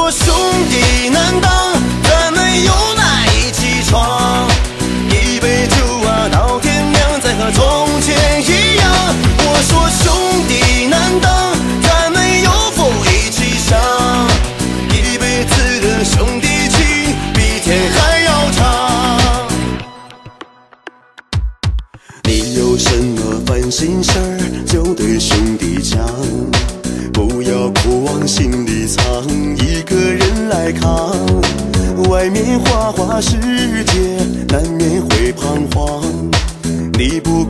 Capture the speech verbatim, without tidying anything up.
说兄弟难当，咱们有奶起床，一杯酒啊到天亮，再和从前一样。我说兄弟难当，咱们有福一起享，一辈子的兄弟情比天还要长。你有什么烦心事儿，就对兄弟讲。 不要哭，往心里藏，一个人来扛。外面花花世界，难免会彷徨。你不。